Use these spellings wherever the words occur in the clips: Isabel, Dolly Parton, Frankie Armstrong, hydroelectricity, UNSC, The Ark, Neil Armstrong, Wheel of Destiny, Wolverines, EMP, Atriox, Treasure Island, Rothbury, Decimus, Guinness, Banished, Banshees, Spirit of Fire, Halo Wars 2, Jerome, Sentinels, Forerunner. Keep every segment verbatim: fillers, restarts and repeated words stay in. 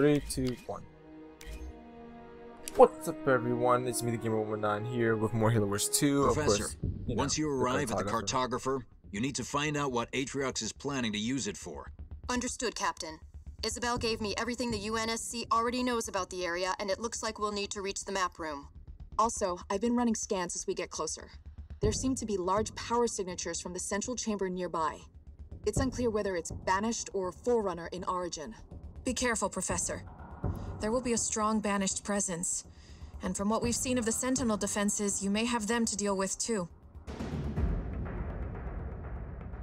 three, two, one. What's up, everyone? It's me, the Gamer one one nine, here with more Halo Wars two. Professor, of course, you once know, you arrive the at the cartographer, you need to find out what Atriox is planning to use it for. Understood, Captain. Isabel gave me everything the U N S C already knows about the area, and it looks like we'll need to reach the map room. Also, I've been running scans as we get closer. There seem to be large power signatures from the central chamber nearby. It's unclear whether it's Banished or Forerunner in origin. Be careful, Professor. There will be a strong Banished presence. And from what we've seen of the Sentinel defenses, you may have them to deal with, too.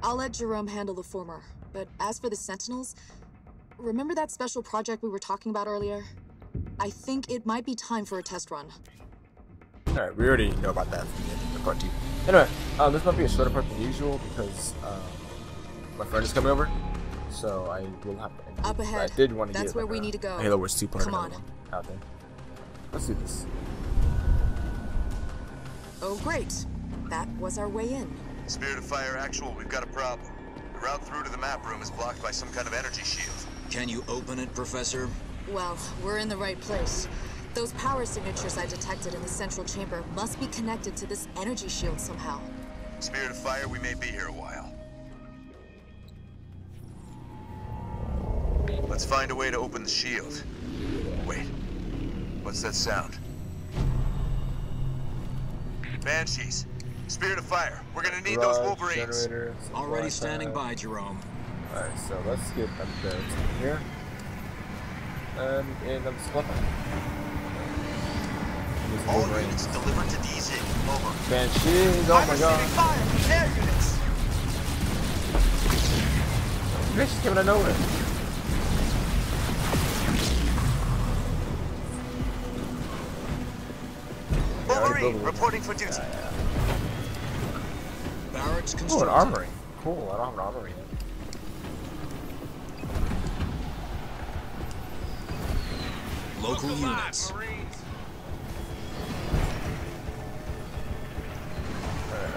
I'll let Jerome handle the former. But as for the Sentinels, remember that special project we were talking about earlier? I think it might be time for a test run. Alright, we already know about that from the end of part two. Anyway, uh, this might be a shorter part than usual because uh, my friend is coming over. So I will have to end up ahead. I did want to That's get where like we a, need to go. Halo Wars two part one out there. Let's do this. Oh great! That was our way in. Spirit of Fire, actual, we've got a problem. The route through to the map room is blocked by some kind of energy shield. Can you open it, Professor? Well, we're in the right place. Those power signatures I detected in the central chamber must be connected to this energy shield somehow. Spirit of Fire, we may be here a while. Let's find a way to open the shield. Wait. What's that sound? Banshees. Spirit of Fire. We're gonna need Garage, those Wolverines. Generator, Already standing by, Jerome. Alright, so let's get up there here. Um, and I'm just looking. All Wolverines. Units delivered to D Z. Over. Banshees. Oh I'm my god. Fire. Air units. This is coming out of nowhere. Wolverine, reporting for duty. Yeah, yeah. Barracks constructed. Oh, an armory. Cool, I don't have an armory yet. Local units. Alright,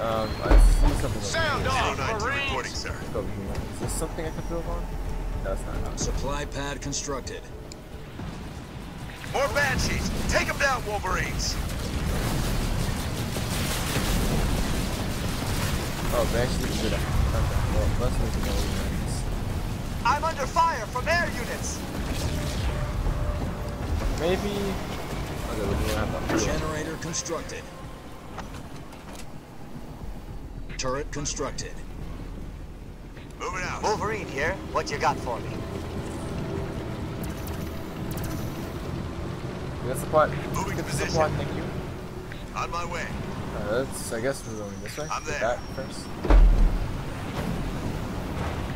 um, I see something. Sound off, reporting, sir. Is this something I can build on? No, it's not enough. Supply pad constructed. More Banshees! Take them down, Wolverines! Oh, Banshees did it. Okay, well, let's move to the Wolverines. I'm under fire from air units! Maybe... Okay, we're gonna have to... Generator constructed. Turret constructed. Moving out. Wolverine here, what you got for me? That's the part. Moving to position. Supply, thank you. On my way. Alright, let's, I guess we're going this way. I'm there. Back first.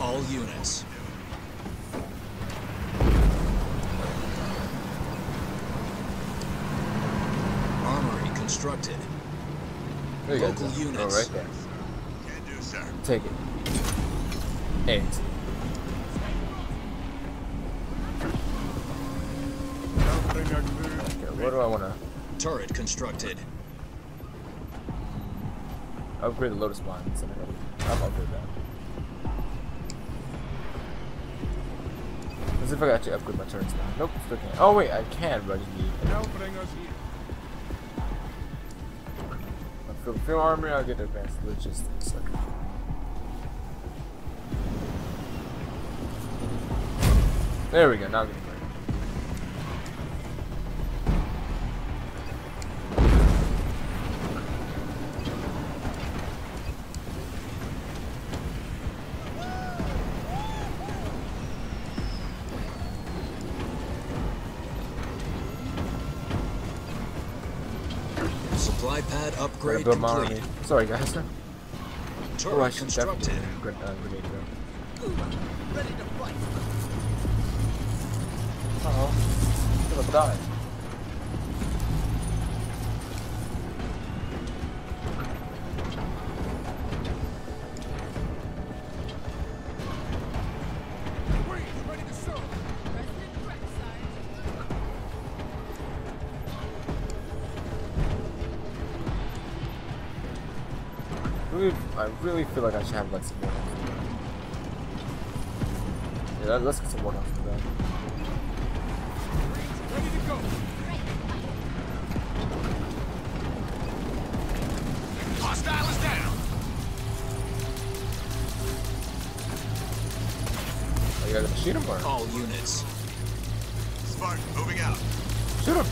All units. Armory constructed. There you go. Local units. Oh, right there. Can do, sir. Take it. Eight. What do I want to? Turret constructed. Upgrade the Lotus Mine. I'll upgrade that. As if I got to upgrade my turrets now. Nope, still can't. Oh wait, I can, but I just need. I'll fill armory. I'll get advanced logistics. Okay. There we go. Now I'm getting. Supply pad upgrade complete. Sorry guys. Oh, I should definitely upgrade uh, grenade though. Uh-oh. I'm gonna die. I really feel like I should have like some more health. Yeah, let's get some more health for that. shoot him for? All units. Spartan, moving out. Shoot him.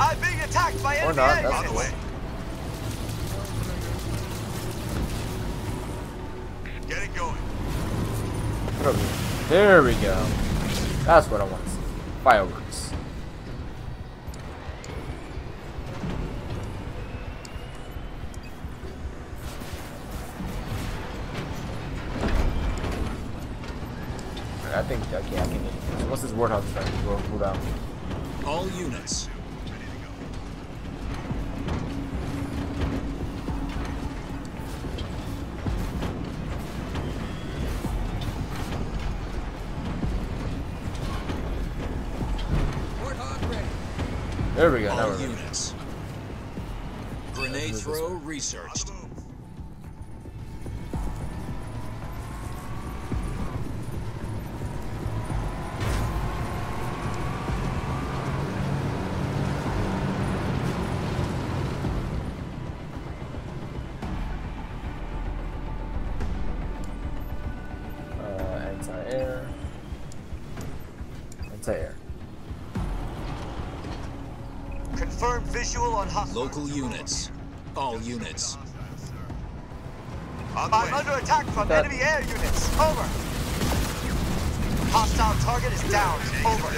I'm being attacked by enemy agents. On the way. Get it going. There we go. That's what I want to see. Fireworks. I think okay, I can. What's this ward house? We'll pull down. All units. There we go. All now we're units. Ready. Grenade throw researched. Local units. All units. I'm under attack from that. Enemy air units. Over. Hostile target is down. Over.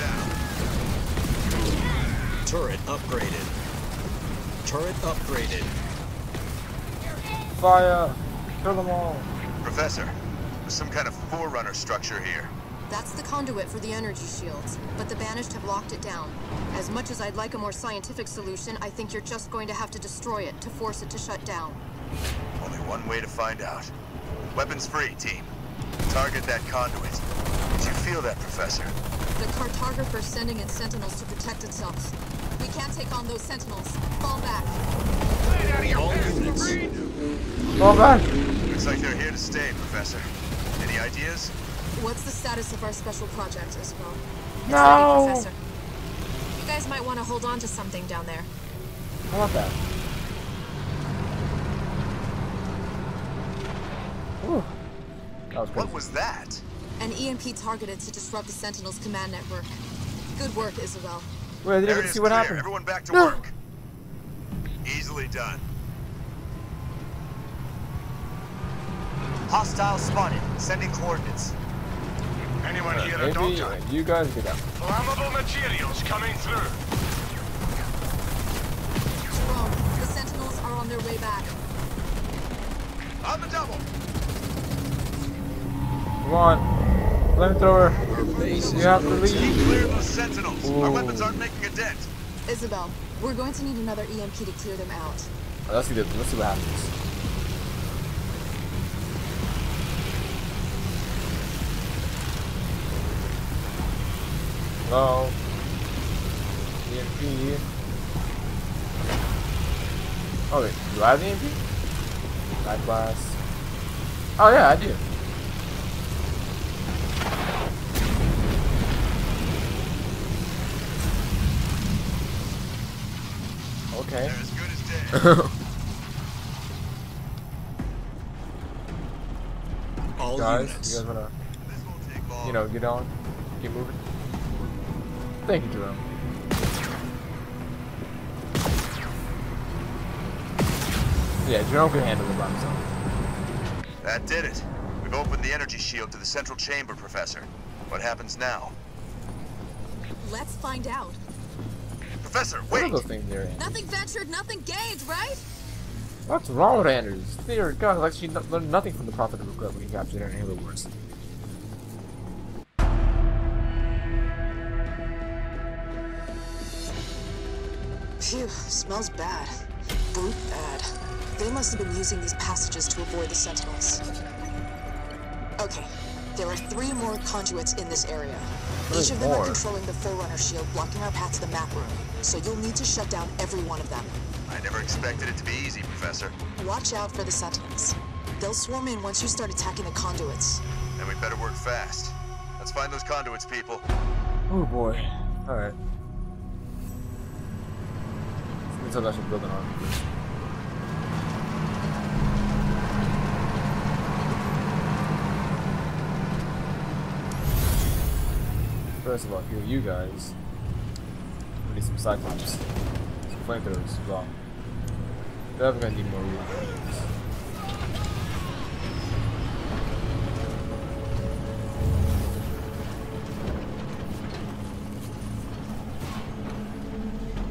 Turret upgraded. Turret upgraded. Fire. Kill them all. Professor, there's some kind of Forerunner structure here. That's the conduit for the energy shields, but the Banished have locked it down. As much as I'd like a more scientific solution, I think you're just going to have to destroy it to force it to shut down. Only one way to find out. Weapons free, team. Target that conduit. Did you feel that, Professor? The cartographer's sending in Sentinels to protect itself. We can't take on those Sentinels. Fall back. Get out of your face, Fall back. Looks like they're here to stay, Professor. Any ideas? What's the status of our special project, Isabel? No! Ready, Professor. You guys might want to hold on to something down there. How about that? Ooh. That was what was that? An E M P targeted to disrupt the Sentinel's command network. Good work, Isabel. Well, I didn't even see what happened. Everyone back to no. work. Easily done. Hostile spotted. Sending coordinates. Anyone here at a doctor? You guys get up. Flammable materials coming through. Jerome, the Sentinels are on their way back. On the double. Come on, flamethrower. You have to leave. Clear those Sentinels. Ooh. Our weapons aren't making a dent. Isabel, we're going to need another E M P to clear them out. Oh, let's see this. Let's see what happens. Hello. E M P. Oh wait, do I have E M P? Life blast. Oh yeah, I do. Okay. They're as good as dead. All guys, units. You guys wanna, you know, get on, get moving. Thank you, Jerome. Yeah, Jerome can handle it by himself. That did it. We've opened the energy shield to the central chamber, Professor. What happens now? Let's find out. Professor, wait! What are those things there, nothing ventured, nothing gained, right? What's wrong with Anders? Dear God, I've actually learned nothing from the Prophet of Regret when he captured in Halo Wars. Phew, smells bad. Brute bad. They must have been using these passages to avoid the Sentinels. Okay, there are three more conduits in this area. Each of them are controlling the Forerunner shield, blocking our path to the map room. So you'll need to shut down every one of them. I never expected it to be easy, Professor. Watch out for the Sentinels. They'll swarm in once you start attacking the conduits. Then we better work fast. Let's find those conduits, people. Oh boy. Alright. So that should build an army. First of all, heal you guys. We need some cyclops. Some flamethrowers as well. They're gonna need more wolverines.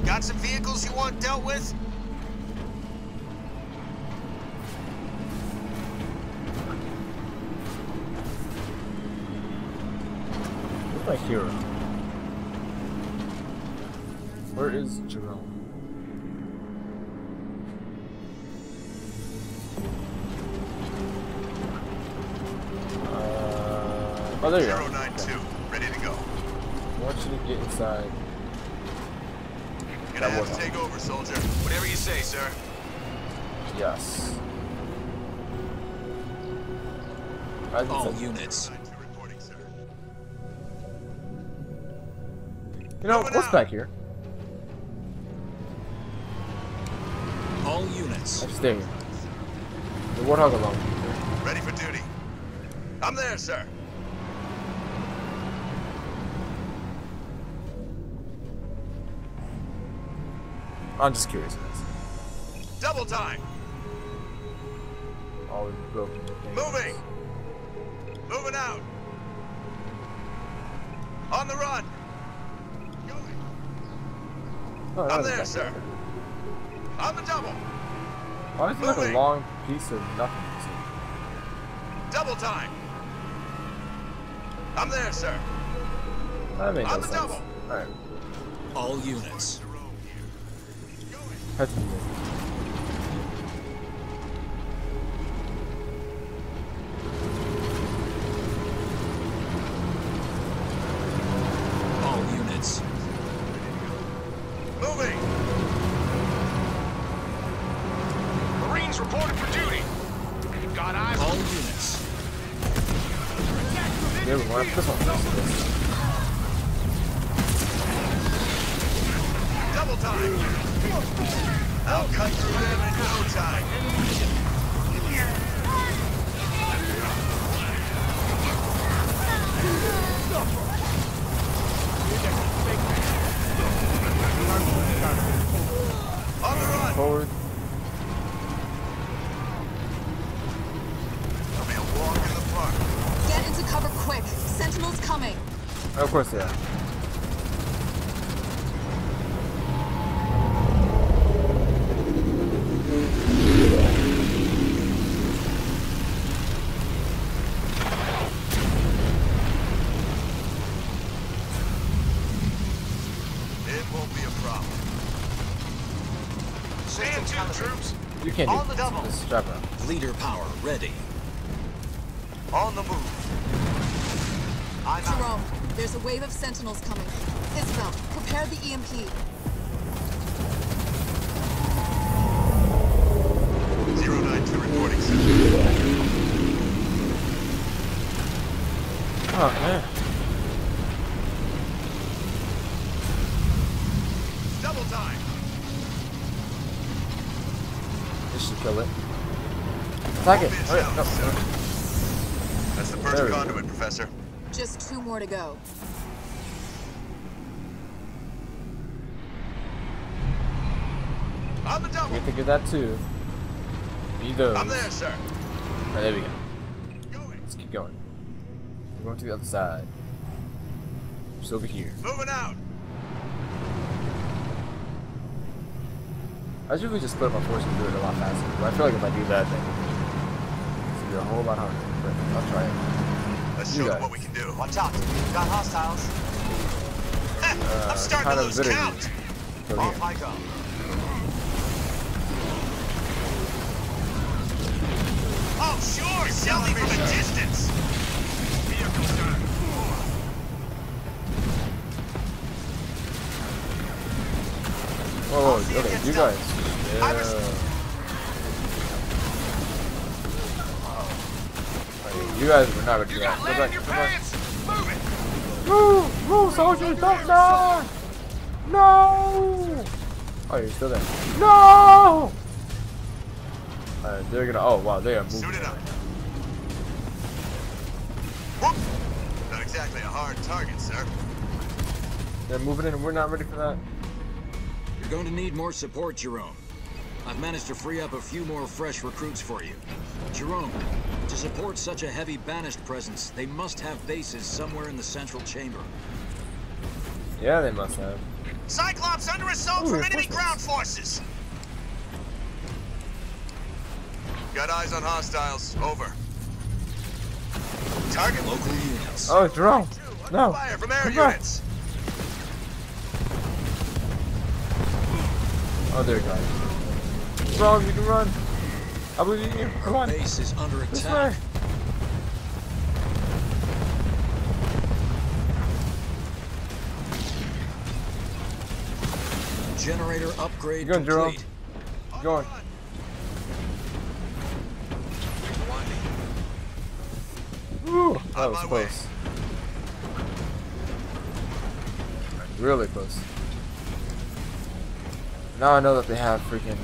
Got some vehicles you want dealt with? Look like Hero. Where is Jerome? Uh, oh, there you are. zero nine two, okay. Ready to go. I want you to get inside. Gonna have to take over, soldier. Whatever you say, sir. Yes. All units. You know, what's back here? All units. I'm staying here. The warthog alone. Ready for duty. I'm there, sir. I'm just curious. Double time. Always broken. Moving. Moving out. On the run. Going. Oh, I'm there, sir. On the double. Why is it like a long piece of nothing? Double time. I'm there, sir. That made no sense. On the double. All right. All units. That's good. All units. Moving. Marines reported for duty. Got eyes. All units. Yeah, we want this one. Double time. I'll cut through them in no time. On the run. Forward. I'll be a walk in the park. Get into cover quick. Sentinels coming. Of course they are. On the double. Leader power ready. On the move. I'm Jerome, out. There's a wave of sentinels coming. Isabel, prepare the E M P. zero nine two reporting. Oh man. Double time. This should kill it. Attack it! Hurry up, no. That's the first conduit, Professor. Just two more to go. On the double. We figured that too. Need those. I'm there, sir. Alright, there we go. Going. Let's keep going. We're going to the other side. Just over here. Moving out! I should really just split up my force and do it a lot faster, but I feel like if I do that, then it's gonna be a whole lot harder. But I'll try it. Let's you show them what we can do. Watch out! We've got hostiles. Eh, uh, I'm starting to lose count. Off I go. Oh sure, sell me from a distance. Vehicle done. Oh, okay, you guys. Yeah. Okay, you guys were not a good guy. Go back, go back. Move, move, soldiers, don't die! No! Oh, you're still there. No! Uh, they're gonna, oh wow, they are moving. Not exactly a hard target, sir. They're moving in and we're not ready for that. You're going to need more support, Jerome. I've managed to free up a few more fresh recruits for you. Jerome, to support such a heavy Banished presence, they must have bases somewhere in the central chamber. Yeah, they must have. Cyclops under assault Ooh, from enemy forces. ground forces. Got eyes on hostiles. Over. Target local units. Oh, it's wrong. No. Fire from air units. Oh, there it goes. Wrong, you can run. I believe you can. Come on. Our base is under attack. Generator upgrade You're going, complete. You're going. Woo, that was close. Really close. Now I know that they have freaking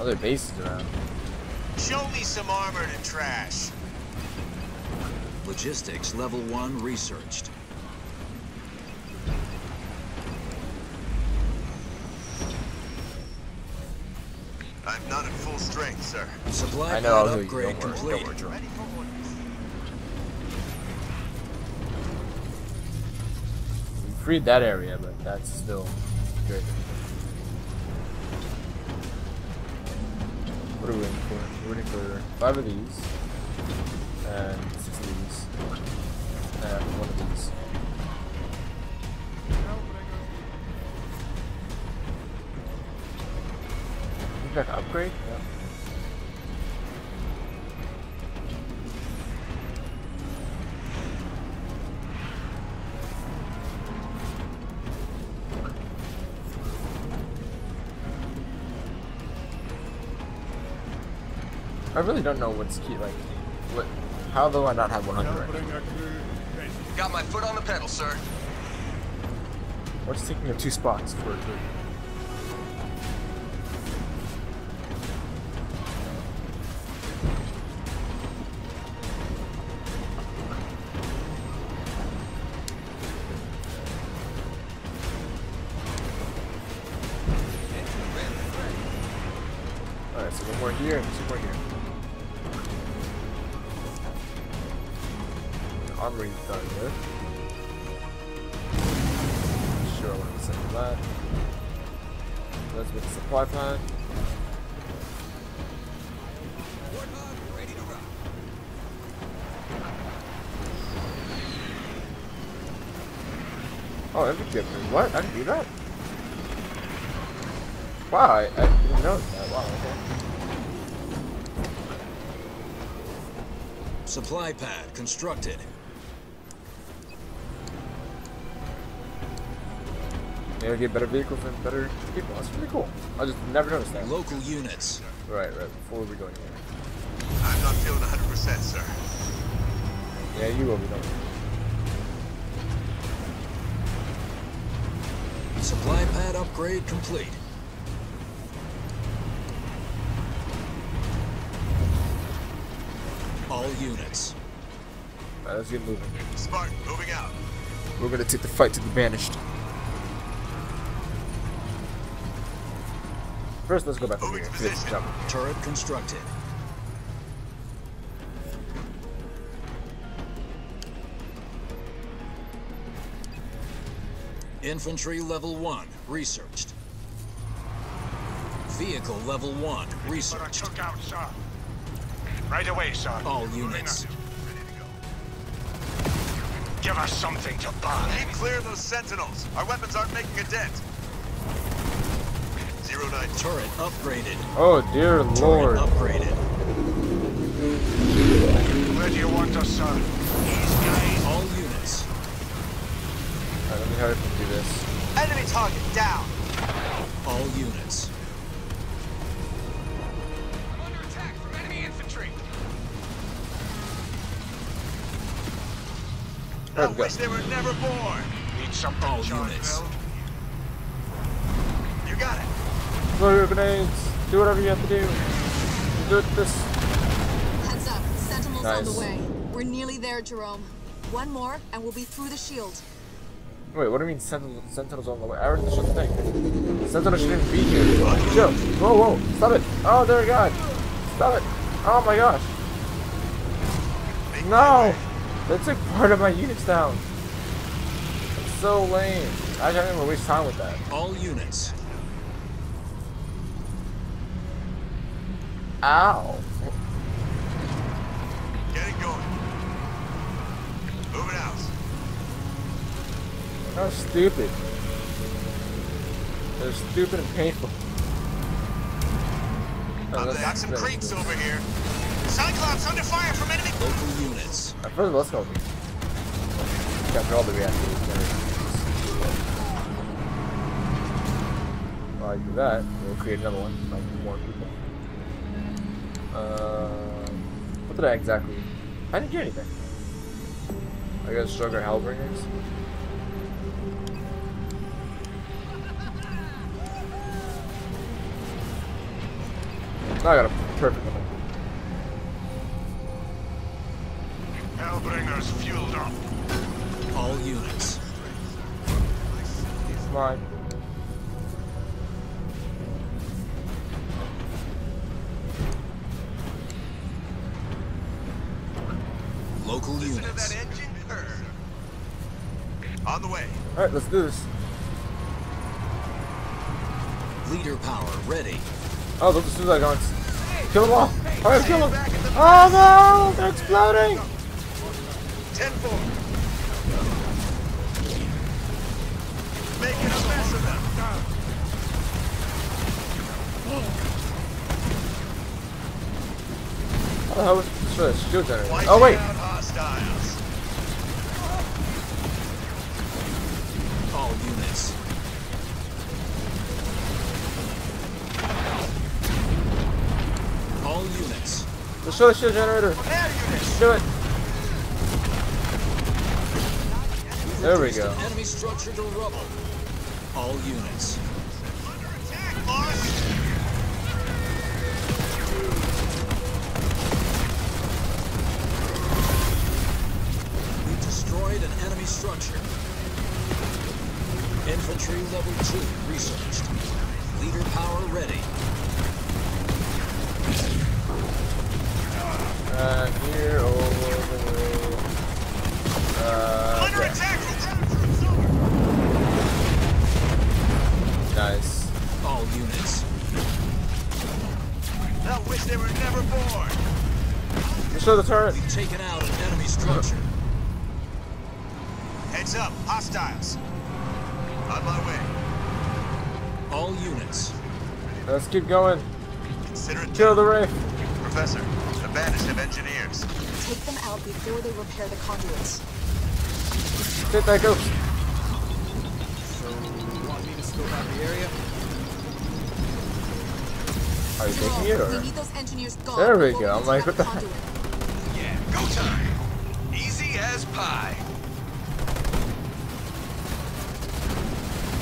other bases around. Show me some armor to trash. Logistics level one researched. I'm not at full strength, sir. Supply I know upgrade you. complete. Ready for orders. We freed that area, but that's still great. What are we waiting for? We're waiting for five of these, and six of these, and one of these. Got to upgrade? Yeah. I really don't know what's key, like, what, how do I not have one hundred right now? Got my foot on the pedal, sir. We're just thinking of two spots for a group. Oh, that'd be good. What? I didn't do that? Wow, I, I didn't know that. Wow, okay. Supply pad constructed. Maybe get better vehicles and better people. That's pretty cool. I just never noticed that. Local units. Right, right. Before we go in here. I'm not feeling one hundred percent, sir. Yeah, you will be done. Supply pad upgrade complete. All units. Alright, let's get moving. Spartan, moving out. We're gonna take the fight to the Banished. First, let's go back moving to the jump. Turret constructed. Infantry level one researched. Vehicle level one researched. Took out, sir. Right away, sir. All units. Ready to go. Give us something to burn. Keep clear those Sentinels. Our weapons aren't making a dent. Zero nine. Turret upgraded. Oh dear Lord. Turret upgraded. Where do you want us, sir? These guys. All units. Alright, let me hurry up and do this. Enemy target down! All units. I'm under attack from enemy infantry. I wish they were never born. Need some all units. You got it. Throw your grenades. Do whatever you have to do. Do it this. Heads up, Sentinels nice. on the way. We're nearly there, Jerome. One more, and we'll be through the shield. Wait, what do you mean sentinel, Sentinels on the way? I heard the thing. Sentinels shouldn't be here. Chill. Whoa, whoa. Stop it. Oh, there, God. Stop it. Oh, my gosh. No. That took part of my units down. It's so lame. I don't even waste time with that. All units. Ow. Get it going. Move it out. How stupid. They're stupid and painful. Oh, I've got some creeps over here. Cyclops under fire from enemy local units. At first, let's go. Capture all the reactors. While I do that, we'll create another one. Like more people. Uh, what did I exactly? I didn't do anything. I got stronger halberders. No, I got a perfect one. Halberders fueled up. All units. He's mine. Local Listen units. To that engine purr. On the way. All right, let's do this. Leader power ready. Oh, those are suicide guns. Kill them all. Hey, all right, kill them. Oh no, they're exploding. ten four. Making a mess of them. How the hell was this shield generator? Oh wait. All units. All units. The shield generator. Do it. There we go. Enemy structure to rubble. All units. Under attack, Lars. Destroyed an enemy structure. Infantry level two researched. Leader power ready. Uh, here over the uh, Under yeah. attack! Nice. All units. I wish they were never born. Show the turret. We've taken out an enemy structure. Heads up, hostiles. On my way. All units. Let's keep going. Consider it Kill the Wraith. Professor, the Banished of engineers. Take them out before they repair the conduits. Take that ghost. So, you want me to scope out the area? Are you taking it or? We need those engineers gone. There we go. I'm like, what the heck? Yeah, go time. Easy as pie.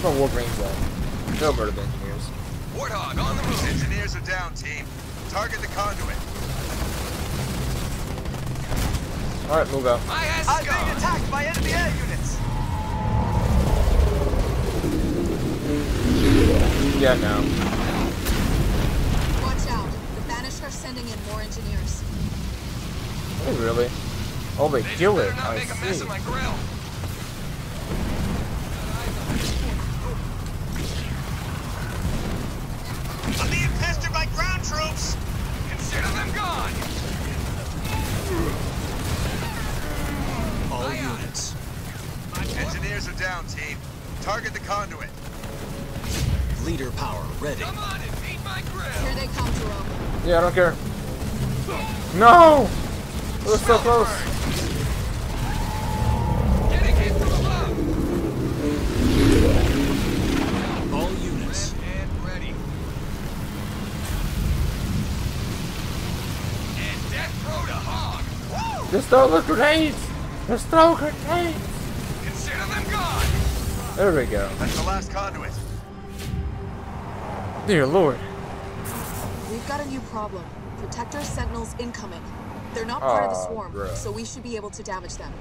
No Wolverines though. No murder engineers. Warthog on the move. Engineers are down, team. Target the conduit. All right, move out. I'm being attacked by enemy air units. Yeah, no. Watch out. The Banished are sending in more engineers. Oh really? Oh, they, they kill it. Not I make see. A mess of my grill. I'm being pestered by ground troops! Consider them gone! All units. Engineers are down, team. Target the conduit. Leader power ready. Come on and beat my grill! Here they come, Jerome. Yeah, I don't care. No! We're so close. Getting hit from above! All units. Just throw the grenades! Just throw grenades! Consider them gone! There we go. That's the last conduit. Dear Lord. We've got a new problem. Protector Sentinels incoming. They're not oh, part of the swarm, bruh. So we should be able to damage them.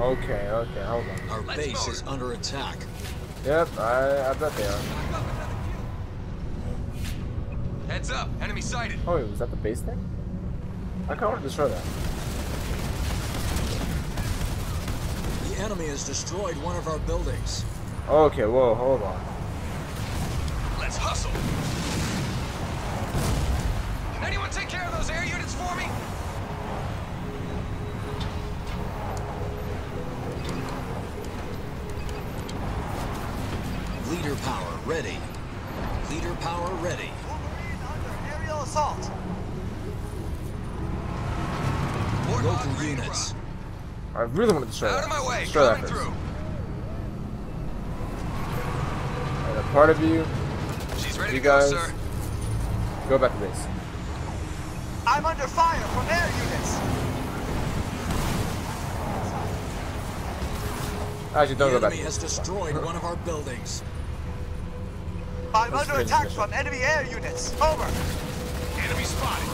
Okay, okay, hold on. Our Let's base forward. is under attack. Yep, I, I bet they are. Heads up, enemy sighted. Oh, wait, was that the base thing? I kind of want to destroy that. The enemy has destroyed one of our buildings. Okay, whoa, hold on. Let's hustle. Can anyone take care of those air units for me? Leader power ready. Leader power ready. Wolverine under aerial assault. Local units. I really want to destroy that. Out of my way. Destroy that through. And a part of you. She's ready you to guys, go, sir. Go back to base. I'm under fire from air units. Actually, don't the go back. The enemy has destroyed one of our buildings. I'm Let's under attack from enemy air units. Over. Enemy spotted.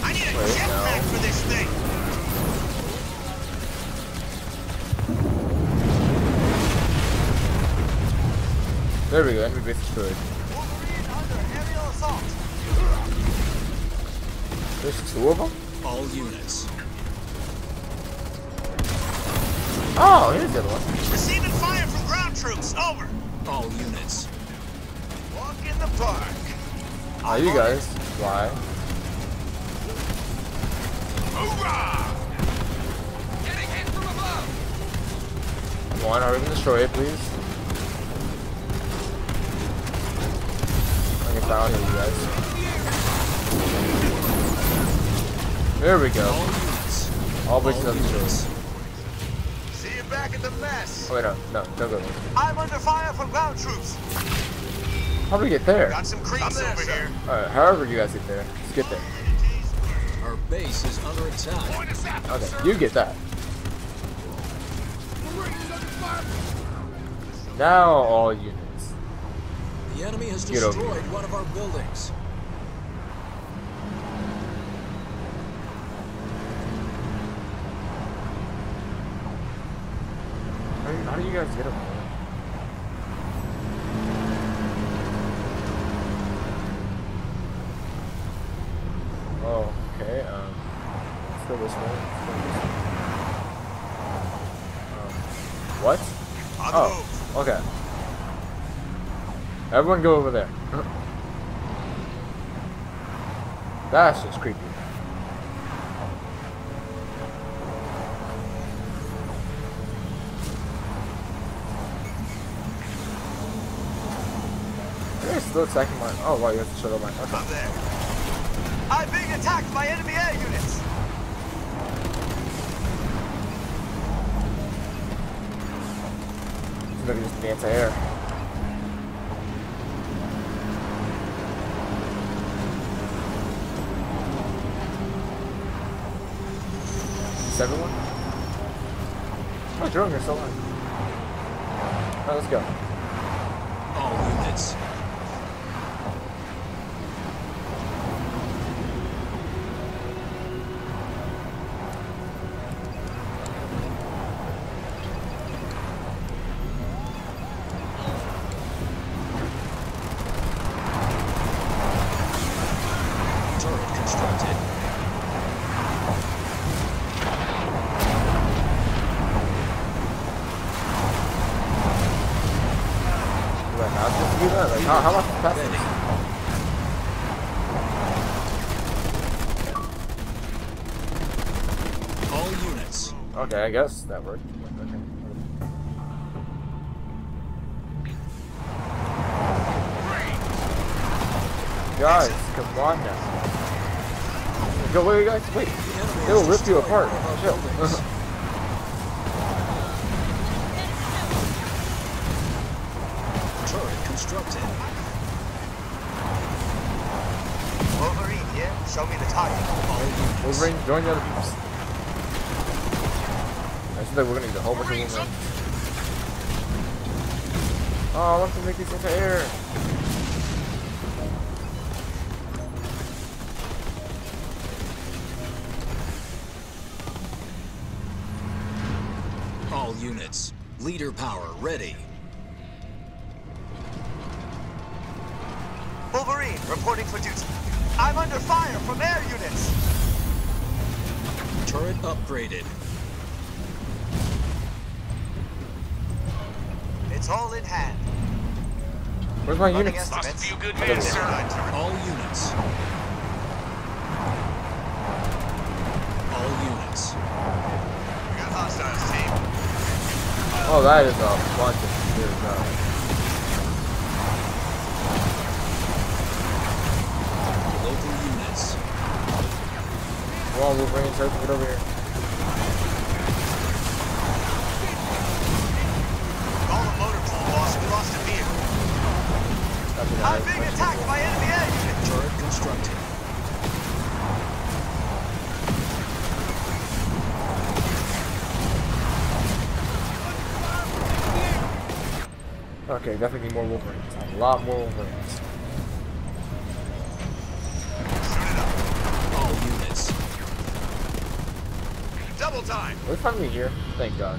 I need a jetpack for this thing. There we go. Enemy base destroyed. Wolverine under aerial assault. There's two of them. All units. Oh, here's the other one. Receiving fire from ground troops. Over. All units. Walk in the park. Now you guys, why? Hoorah! Getting hit from above. Come on, hurry and destroy it, please. I get down here, you guys. There we go. All bases up the shows. See you back at the mess. Oh, wait, no, no, don't go there. I'm under fire from ground troops. How do we get there? Got some creeps over here. Alright, however you guys get there, let's get there. Our base is under attack. Okay, you get that. Now all units. The enemy has destroyed one of our buildings. How do you, how do you guys get them? This way. Um, what? Oh, okay. Everyone go over there. That's just creepy. They're still attacking mine. Oh wow, you have to shut up mine. Okay. I'm there. I'm being attacked by enemy air units. Maybe just the anti-air. Is everyone? Oh, Jerome, you're still on. Alright, let's go. All units. How, how much capacity? All units. Okay, I guess that worked. Okay. Guys, come on now. Go away, guys. Wait, it'll rip you apart. Chill. Constructed. Wolverine, yeah, show me the target. Wolverine, join the other people. I feel like we're gonna need a whole bunch of them. Oh, I want to make these into air. units. Leader power ready. Wolverine, reporting for duty. I'm under fire from air units. Turret upgraded. It's all in hand. Where's my Running units? Lost a few good men, sir. All units. All units. We got hostiles, team. Oh, that is a bunch of shit, bro. Local units. Come on, Wolverine, try to get over here. All the motor pool lost. We lost a vehicle. I'm being attacked by enemy air units. Turret constructed. Okay, definitely need more Wolverines. A lot more Wolverines. Shoot it up. All units. Double time. We're finally here. Thank God.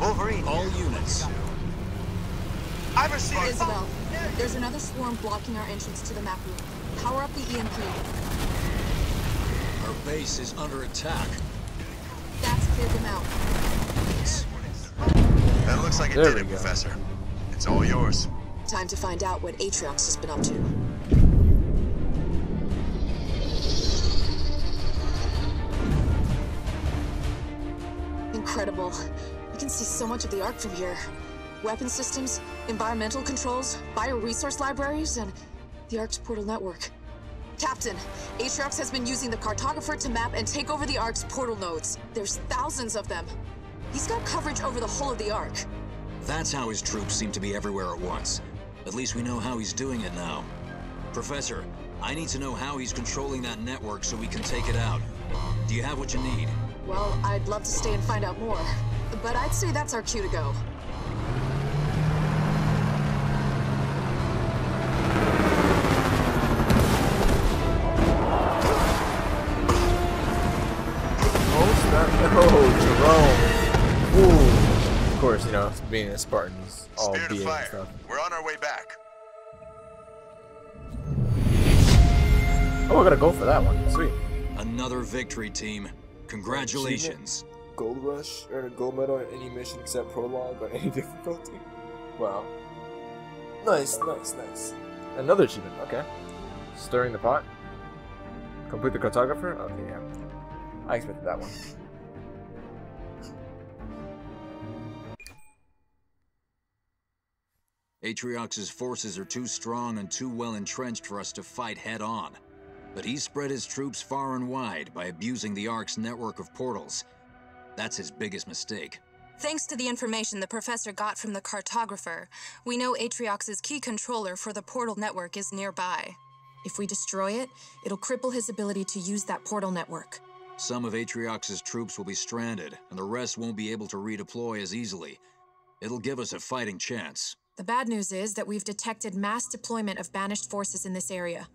Wolverine. All units. I've received Isabel. There's another swarm blocking our entrance to the map room. Power up the E M P. Our base is under attack. That's cleared them out. That looks like it there did it, go. Professor. It's all yours. Time to find out what Atriox has been up to. Incredible. You can see so much of the Ark from here. Weapon systems, environmental controls, bioresource libraries, and the Ark's portal network. Captain, Atriox has been using the cartographer to map and take over the Ark's portal nodes. There's thousands of them. He's got coverage over the whole of the Ark. That's how his troops seem to be everywhere at once. At least we know how he's doing it now. Professor, I need to know how he's controlling that network so we can take it out. Do you have what you need? Well, I'd love to stay and find out more, but I'd say that's our cue to go. You know, being a Spartan is all Spirit of Fire. Stuff. We're on our way back. Oh, we're gonna go for that one. Sweet. Another victory, team. Congratulations. Gold Rush. Earn a gold medal in any mission except prologue or any difficulty. Wow. Nice, nice, nice. Another achievement. Okay. Stirring the pot. Complete the cartographer. Okay, yeah. I expected that one. Atriox's forces are too strong and too well entrenched for us to fight head-on. But he's spread his troops far and wide by abusing the Ark's network of portals. That's his biggest mistake. Thanks to the information the professor got from the cartographer, we know Atriox's key controller for the portal network is nearby. If we destroy it, it'll cripple his ability to use that portal network. Some of Atriox's troops will be stranded, and the rest won't be able to redeploy as easily. It'll give us a fighting chance. The bad news is that we've detected mass deployment of Banished forces in this area,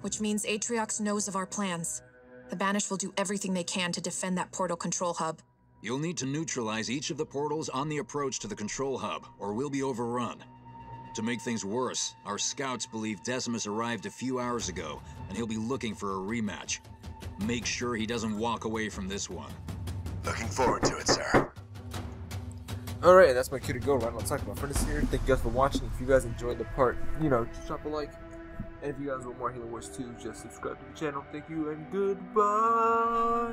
which means Atriox knows of our plans. The Banished will do everything they can to defend that portal control hub. You'll need to neutralize each of the portals on the approach to the control hub, or we'll be overrun. To make things worse, our scouts believe Decimus arrived a few hours ago, and he'll be looking for a rematch. Make sure he doesn't walk away from this one. Looking forward to it, sir. Alright, that's my cue to go around. I'll talk to my friends here. Thank you guys for watching. If you guys enjoyed the part, you know, just drop a like. And if you guys want more Halo Wars two, just subscribe to the channel. Thank you and goodbye!